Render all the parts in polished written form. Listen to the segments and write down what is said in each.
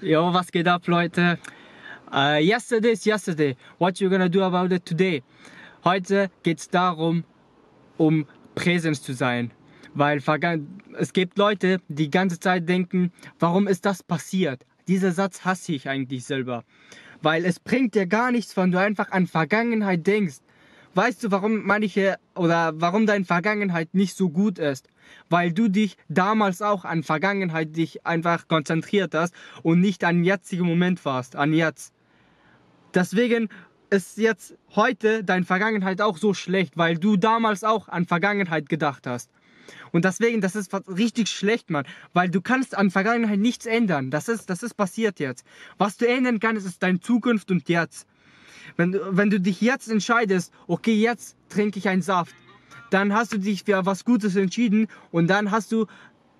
Yo, was geht ab, Leute? Yesterday is yesterday. What you gonna do about it today? Heute geht es darum, um Präsenz zu sein. Weil es gibt Leute, die ganze Zeit denken, warum ist das passiert? Dieser Satz hasse ich eigentlich selber. Weil es bringt dir gar nichts, wenn du einfach an Vergangenheit denkst. Weißt du, warum manche oder warum deine Vergangenheit nicht so gut ist? Weil du dich damals auch an Vergangenheit einfach konzentriert hast und nicht an jetzigen Moment warst, an jetzt. Deswegen ist jetzt heute deine Vergangenheit auch so schlecht, weil du damals auch an Vergangenheit gedacht hast. Und deswegen, das ist richtig schlecht, Mann, weil du kannst an Vergangenheit nichts ändern. Das ist passiert jetzt. Was du ändern kannst, ist deine Zukunft und jetzt. Wenn du dich jetzt entscheidest, okay, jetzt trinke ich einen Saft, dann hast du dich für was Gutes entschieden und dann hast du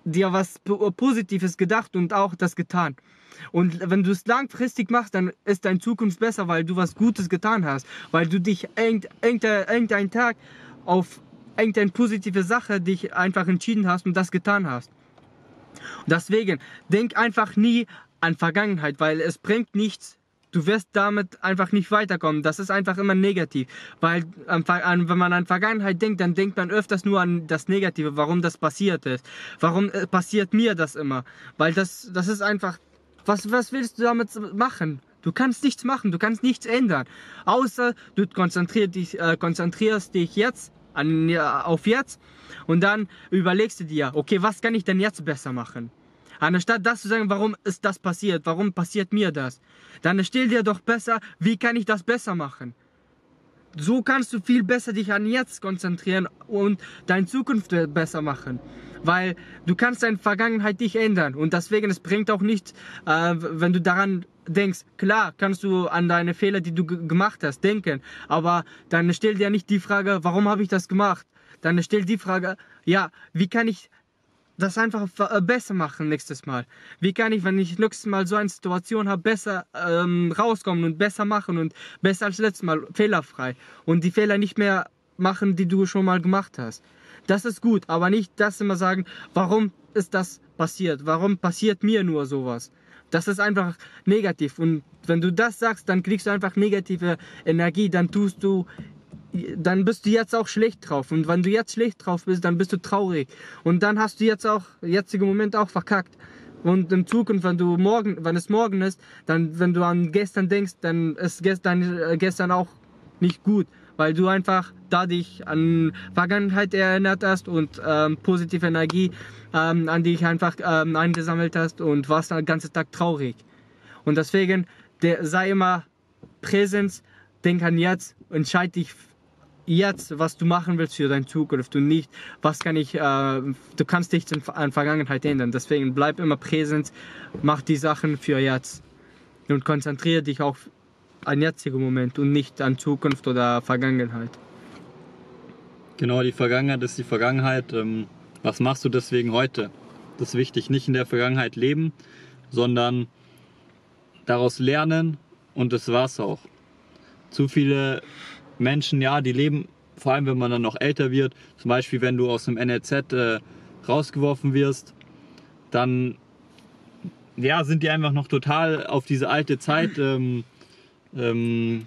dir was Positives gedacht und auch das getan. Und wenn du es langfristig machst, dann ist deine Zukunft besser, weil du was Gutes getan hast, weil du dich irgendeinen Tag auf irgendeine positive Sache dich einfach entschieden hast und das getan hast. Und deswegen, denk einfach nie an Vergangenheit, weil es bringt nichts. Du wirst damit einfach nicht weiterkommen. Das ist einfach immer negativ. Weil wenn man an Vergangenheit denkt, dann denkt man öfters nur an das Negative, warum das passiert ist. Warum passiert mir das immer? Weil das ist einfach... Was willst du damit machen? Du kannst nichts machen, du kannst nichts ändern. Außer du konzentrierst dich jetzt auf jetzt und dann überlegst du dir, okay, was kann ich denn jetzt besser machen? Anstatt das zu sagen, warum ist das passiert, warum passiert mir das, dann stell dir doch besser, wie kann ich das besser machen? So kannst du viel besser dich an jetzt konzentrieren und deine Zukunft besser machen, weil du kannst deine Vergangenheit nicht ändern und deswegen, es bringt auch nichts, wenn du daran denkst. Klar kannst du an deine Fehler, die du gemacht hast, denken, aber dann stell dir nicht die Frage, warum habe ich das gemacht? Dann stell die Frage, ja, wie kann ich das einfach besser machen nächstes Mal. Wie kann ich, wenn ich nächstes Mal so eine Situation habe, besser rauskommen und besser machen und besser als letztes Mal, fehlerfrei. Und die Fehler nicht mehr machen, die du schon mal gemacht hast. Das ist gut, aber nicht das immer sagen, warum ist das passiert? Warum passiert mir nur sowas? Das ist einfach negativ. Und wenn du das sagst, dann kriegst du einfach negative Energie, dann bist du jetzt auch schlecht drauf. Und wenn du jetzt schlecht drauf bist, dann bist du traurig. Und dann hast du jetzt auch, jetzigen Moment auch verkackt. Und in Zukunft, wenn es morgen ist, dann, wenn du an gestern denkst, dann ist gestern auch nicht gut. Weil du einfach dadurch an Vergangenheit erinnert hast und positive Energie an dich einfach eingesammelt hast und warst den ganzen Tag traurig. Und deswegen, sei immer Präsenz, denk an jetzt, entscheide dich jetzt, was du machen willst für deine Zukunft und nicht, du kannst nichts an Vergangenheit ändern. Deswegen bleib immer präsent, mach die Sachen für jetzt und konzentriere dich auf den jetzigen Moment und nicht an Zukunft oder Vergangenheit. Genau, die Vergangenheit ist die Vergangenheit. Was machst du deswegen heute? Das ist wichtig, nicht in der Vergangenheit leben, sondern daraus lernen und das war's auch. Zu viele Menschen, ja, die leben, vor allem wenn man dann noch älter wird, zum Beispiel wenn du aus dem NLZ rausgeworfen wirst, dann ja, sind die einfach noch total auf diese alte Zeit im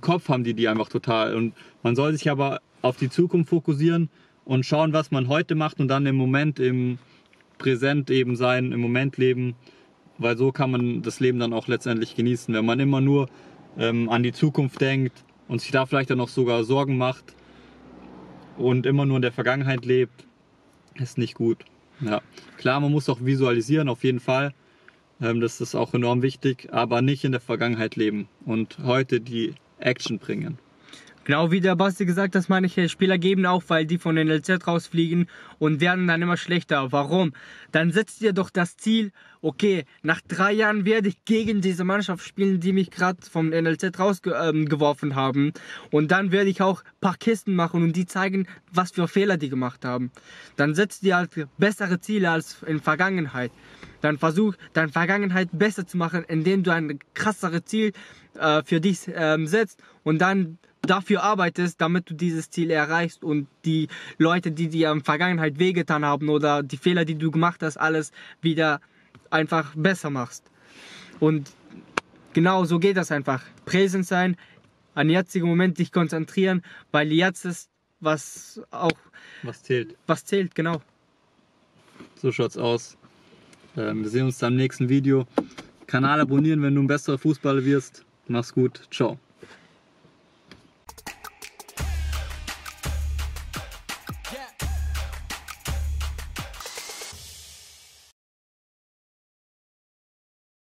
Kopf, haben die einfach total. Und man soll sich aber auf die Zukunft fokussieren und schauen, was man heute macht und dann im Moment, im Präsent eben sein, im Moment leben, weil so kann man das Leben dann auch letztendlich genießen. Wenn man immer nur an die Zukunft denkt und sich da vielleicht dann noch sogar Sorgen macht und immer nur in der Vergangenheit lebt, ist nicht gut. Ja. Klar, man muss auch visualisieren, auf jeden Fall. Das ist auch enorm wichtig, aber nicht in der Vergangenheit leben und heute die Action bringen. Genau wie der Basti gesagt hat, manche Spieler geben auf, weil die von den NLZ rausfliegen und werden dann immer schlechter. Warum? Dann setzt ihr doch das Ziel, okay, nach 3 Jahren werde ich gegen diese Mannschaft spielen, die mich gerade vom NLZ rausgeworfen haben. Und dann werde ich auch ein paar Kisten machen und die zeigen, was für Fehler die gemacht haben. Dann setzt ihr halt bessere Ziele als in der Vergangenheit. Dann versuch, deine Vergangenheit besser zu machen, indem du ein krasseres Ziel für dich setzt und dann dafür arbeitest, damit du dieses Ziel erreichst und die Leute, die dir in der Vergangenheit wehgetan haben oder die Fehler, die du gemacht hast, alles wieder einfach besser machst. Und genau so geht das einfach. Präsent sein, an jetzigen Moment dich konzentrieren, weil jetzt ist was auch... was zählt. Was zählt, genau. So schaut's aus. Wir sehen uns dann im nächsten Video. Kanal abonnieren, wenn du ein besserer Fußballer wirst. Mach's gut. Ciao.